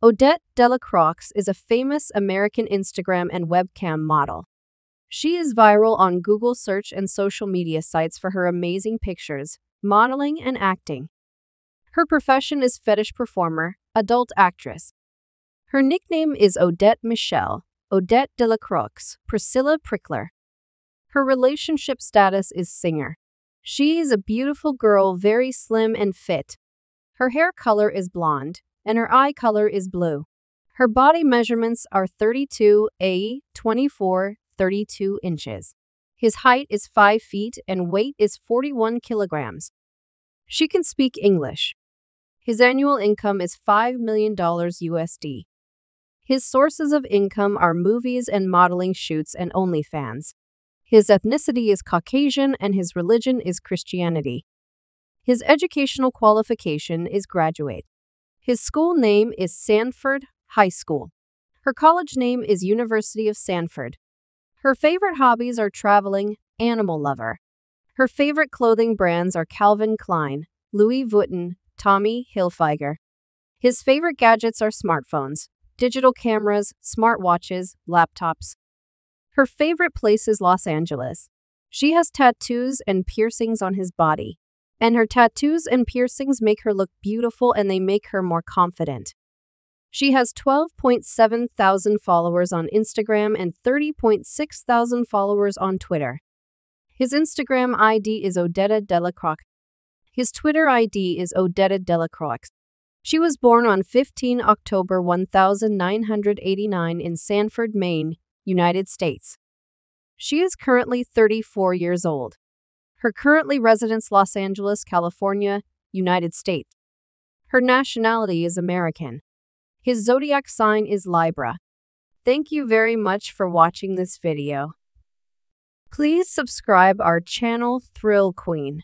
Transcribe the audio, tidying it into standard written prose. Odette Delacroix is a famous American Instagram and webcam model. She is viral on Google search and social media sites for her amazing pictures, modeling, and acting. Her profession is fetish performer, adult actress. Her nickname is Odette Michelle, Odette Delacroix, Priscilla Prickler. Her relationship status is singer. She is a beautiful girl, very slim and fit. Her hair color is blonde, and her eye color is blue. Her body measurements are 32 to 24 32 inches. His height is 5 feet and weight is 41 kilograms. She can speak English. His annual income is $5 million USD. His sources of income are movies and modeling shoots and OnlyFans. His ethnicity is Caucasian and his religion is Christianity. His educational qualification is graduate. His school name is Sanford High School. Her college name is University of Sanford. Her favorite hobbies are traveling, animal lover. Her favorite clothing brands are Calvin Klein, Louis Vuitton, Tommy Hilfiger. His favorite gadgets are smartphones, digital cameras, smartwatches, laptops. Her favorite place is Los Angeles. She has tattoos and piercings on his body, and her tattoos and piercings make her look beautiful and they make her more confident. She has 12.7 thousand followers on Instagram and 30.6 thousand followers on Twitter. His Instagram ID is Odette Delacroix. His Twitter ID is Odette Delacroix. She was born on 15 October 1989 in Sanford, Maine, United States. She is currently 34 years old. Her current residence Los Angeles, California, United States. Her nationality is American. His zodiac sign is Libra. Thank you very much for watching this video. Please subscribe our channel Thrill Queen.